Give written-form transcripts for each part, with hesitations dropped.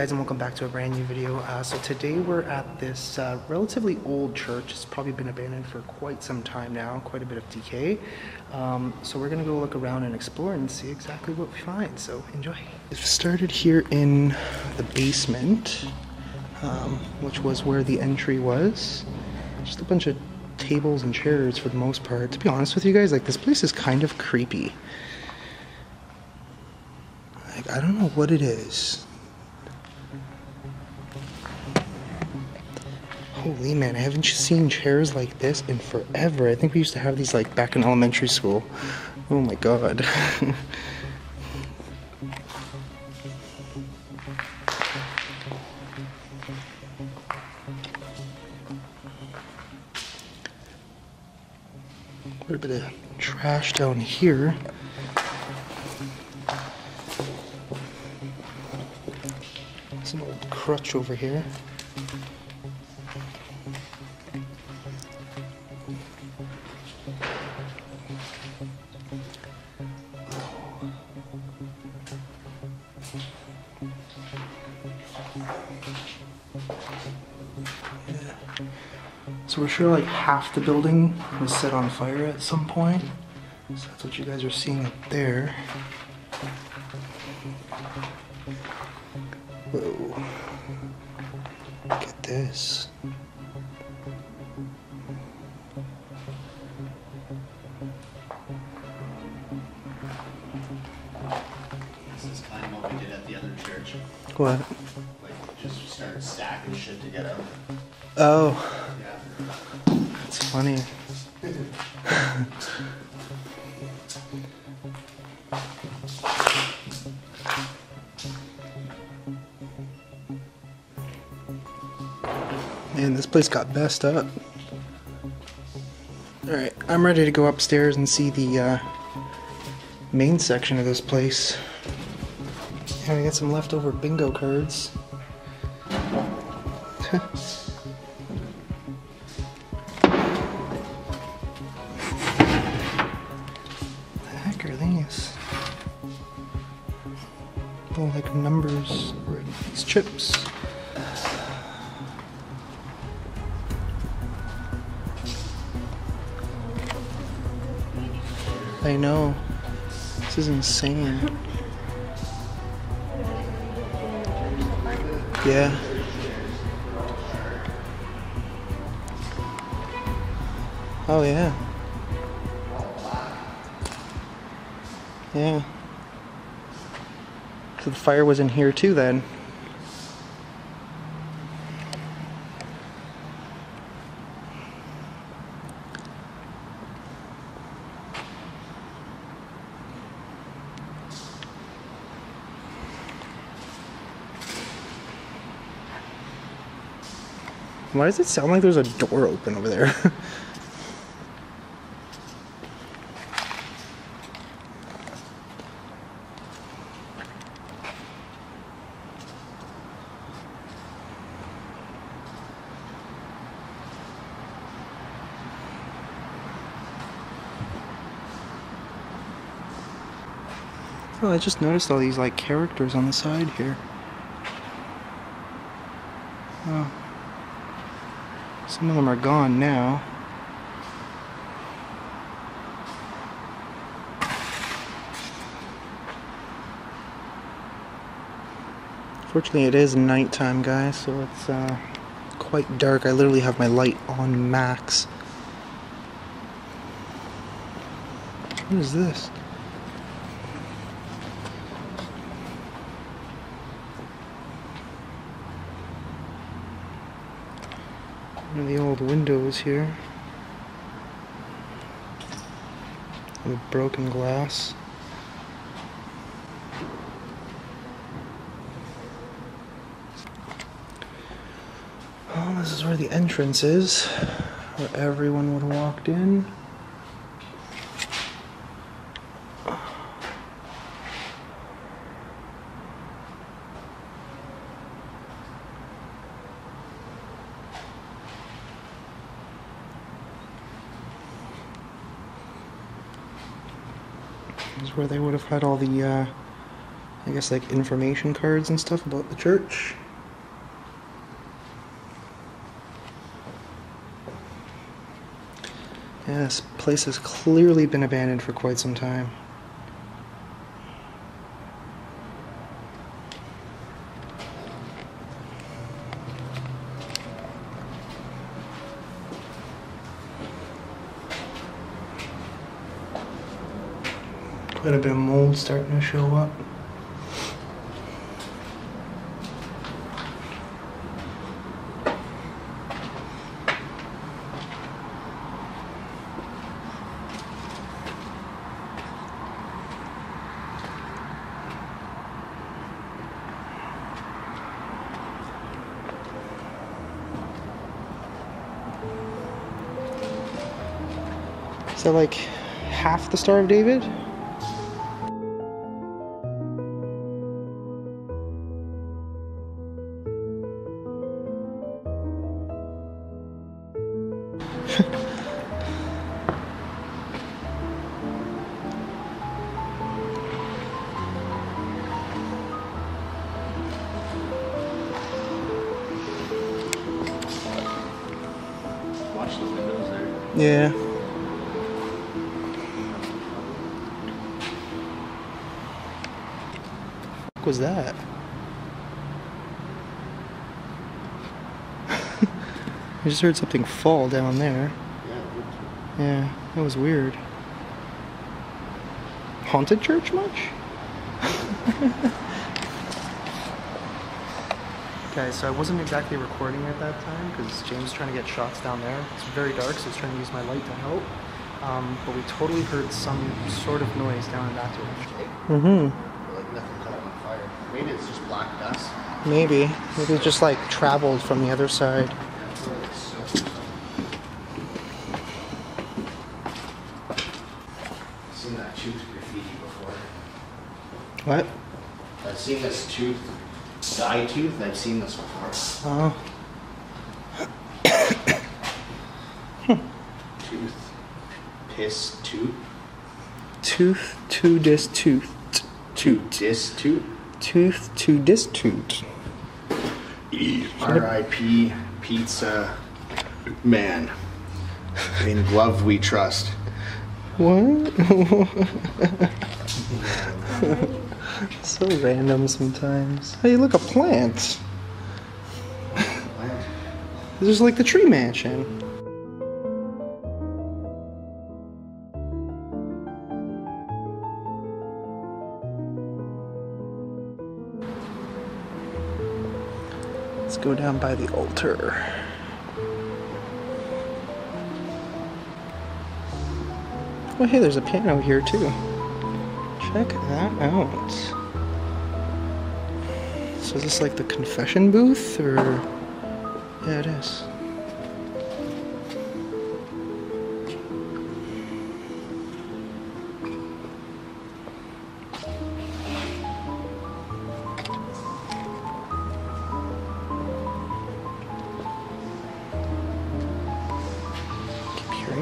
guys, and welcome back to a brand new video. So today we're at this relatively old church. It's probably been abandoned for quite some time now, quite a bit of decay. So we're gonna go look around and explore and see exactly what we find, so enjoy. It started here in the basement, which was where the entry was. Just a bunch of tables and chairs for the most part. To be honest with you guys, like, this place is kind of creepy. Like, I don't know what it is. Holy man, I haven't seen chairs like this in forever. I think we used to have these like back in elementary school. Oh my god. A little bit of trash down here. Some old crutch over here. So we're sure like half the building was set on fire at some point. So that's what you guys are seeing up there. Whoa. Look at this. This is kind of what we did at the other church. What? Like, just started stacking shit to get out. Oh. That's funny. Man, this place got messed up. Alright, I'm ready to go upstairs and see the main section of this place. And I got some leftover bingo cards. Like numbers, or these chips. I know, this is insane. Yeah. Oh yeah. Yeah. So the fire was in here too then. Why does it sound like there's a door open over there? Oh, I just noticed all these like characters on the side here. Oh. Some of them are gone now. Fortunately, it is nighttime, guys, so it's quite dark. I literally have my light on max. What is this? One of the old windows here. With broken glass. Well, this is where the entrance is, where everyone would have walked in. Is where they would have had all the I guess like information cards and stuff about the church. Yeah, this place has clearly been abandoned for quite some time. Quite a bit of mold starting to show up. Is that like half the Star of David? Watch the windows there. Yeah. Was that? I just heard something fall down there. Yeah, that was weird. Haunted church much? Guys, so I wasn't exactly recording at that time because James was trying to get shots down there. It's very dark, so I was trying to use my light to help. But we totally heard some sort of noise down in that direction. Mm-hmm. Maybe it's just black dust. Maybe. Maybe it just like traveled from the other side. I've seen that tooth graffiti before. What? I've seen this tooth, eye tooth, I've seen this before. Oh. Tooth. Piss toot. Tooth to dis tooth. Toot. Dis toot. Tooth to distoot. R.I.P. Pizza Man. In love we trust. What? So random sometimes. Hey, look, a plant. This is like the tree mansion. Let's go down by the altar. Oh, hey, there's a piano here too. Check that out. So is this like the confession booth, or? Yeah, it is.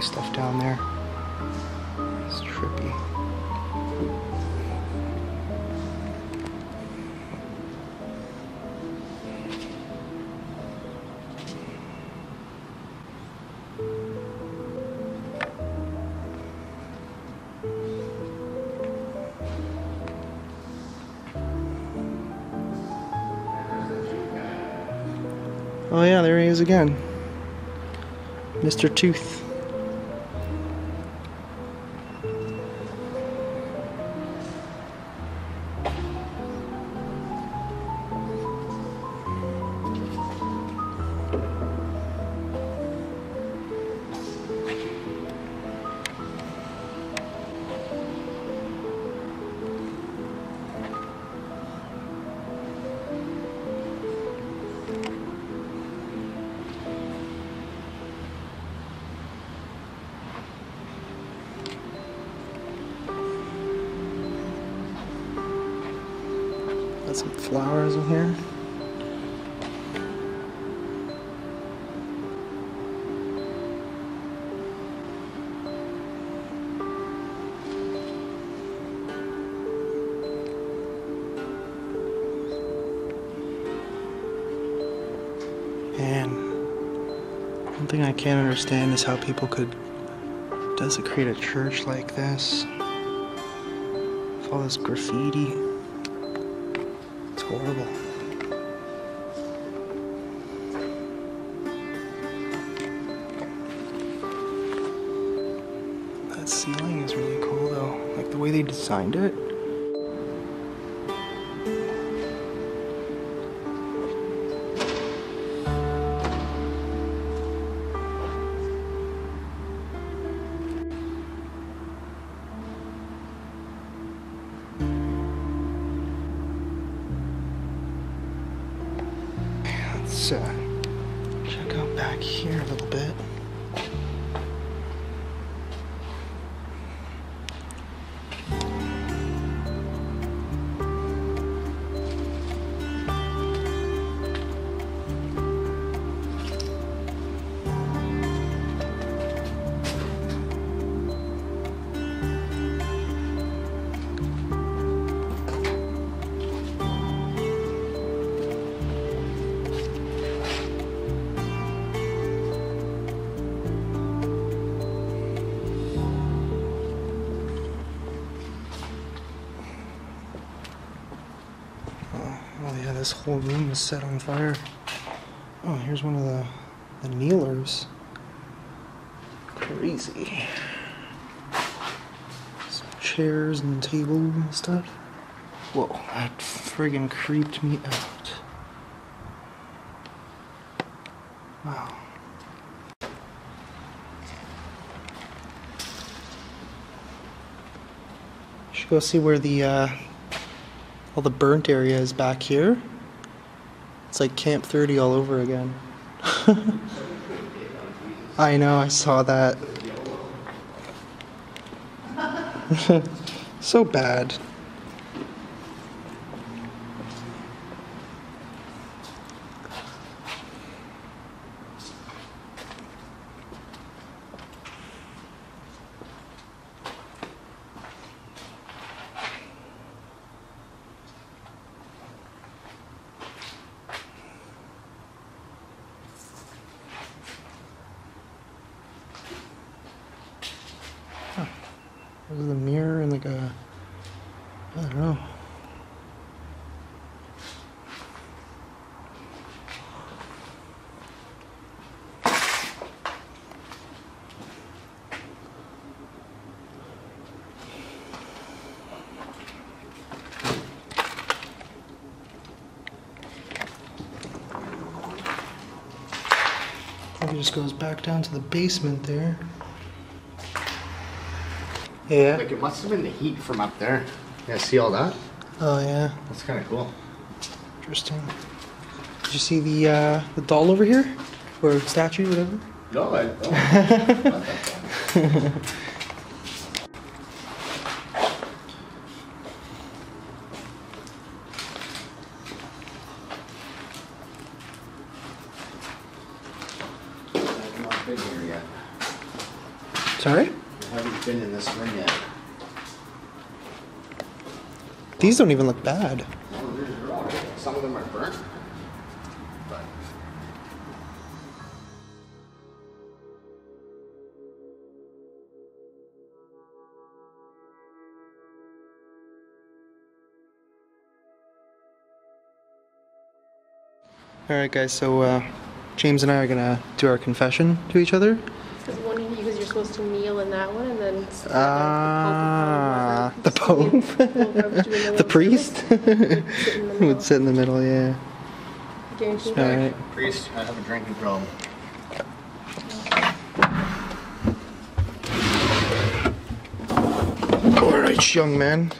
Stuff down there. It's trippy. Oh yeah, there he is again. Mr. Tooth. Got some flowers in here. One thing I can't understand is how people could desecrate a church like this. With all this graffiti. It's horrible. That ceiling is really cool though. Like the way they designed it. Let's check out back here a little bit. This whole room is set on fire. Oh, here's one of the kneelers. Crazy. Some chairs and table and stuff. Whoa, that friggin' creeped me out. Wow. Should go see where the all the burnt area is back here. It's like Camp 30 all over again. I know, I saw that. So bad. There's a mirror and like a, I don't know. Probably just goes back down to the basement there. Yeah. Like it must have been the heat from up there. Yeah, see all that? Oh yeah. That's kind of cool. Interesting. Did you see the doll over here? Or statue, whatever? No, I don't. Not that bad. I've not been here yet. Sorry? I haven't been in this room yet. These don't even look bad. No, they're all right. Some of them are burnt. But... Alright guys, so James and I are going to do our confession to each other. Supposed to kneel in that one and then the Pope, the priest would sit in the middle. Yeah. All right. Priest, I have a drinking problem. All right, young man.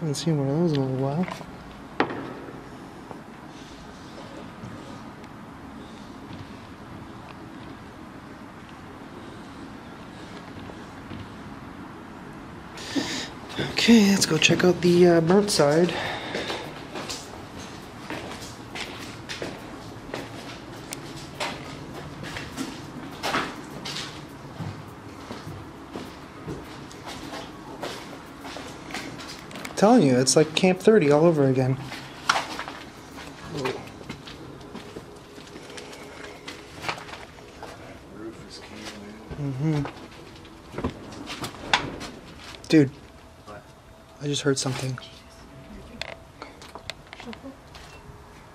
Haven't seen one of those in a little while. Okay, let's go check out the burnt side. I'm telling you, it's like Camp 30 all over again. Whoa. I just heard something.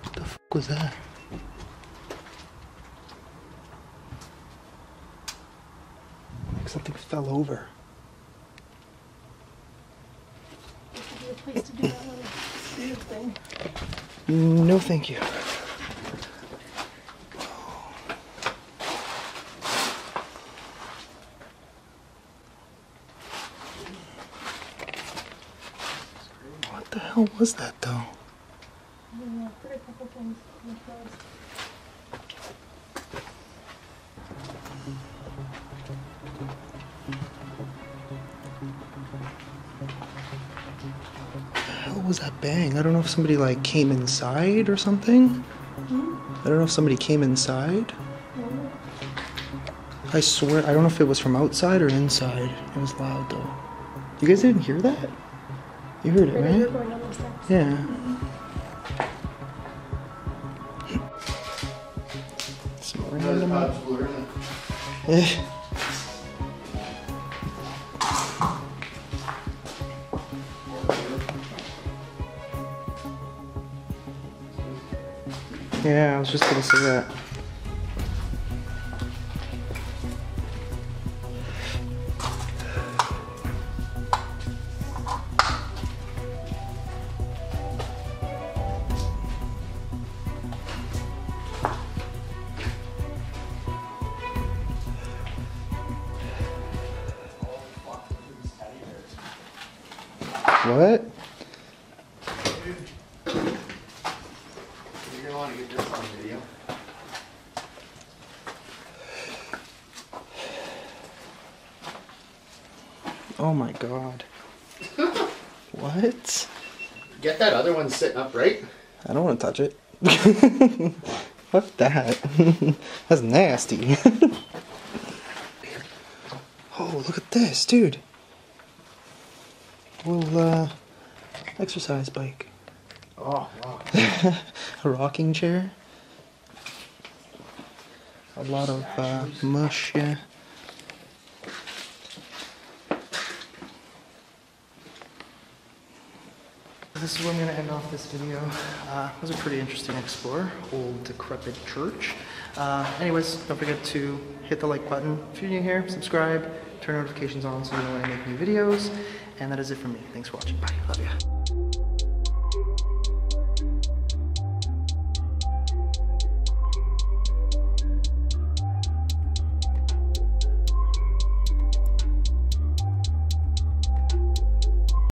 What the f*** was that? Like something fell over. This would be a place to do that little spear thing. No, thank you. What the hell was that, though? I don't know. I've heard a couple things in the past. What the hell was that bang? I don't know if somebody, like, came inside or something. I don't know if somebody came inside. I swear, I don't know if it was from outside or inside. It was loud, though. You guys didn't hear that? You heard it, right? We're going on those steps. Yeah. Some random. Yeah, I was just gonna say that. What? Dude, you're gonna want to get this on video. Oh my god. What? Get that other one sitting upright. I don't want to touch it. Fuck that. That's nasty. Oh, look at this, dude. Little exercise bike. Oh, wow. A rocking chair. A lot of mush, yeah. This is where I'm going to end off this video. It was a pretty interesting explore. Old decrepit church. Anyways, don't forget to hit the like button. If you're new here, subscribe. Turn notifications on so you know when I make new videos. And that is it for me. Thanks for watching. Bye. Love ya.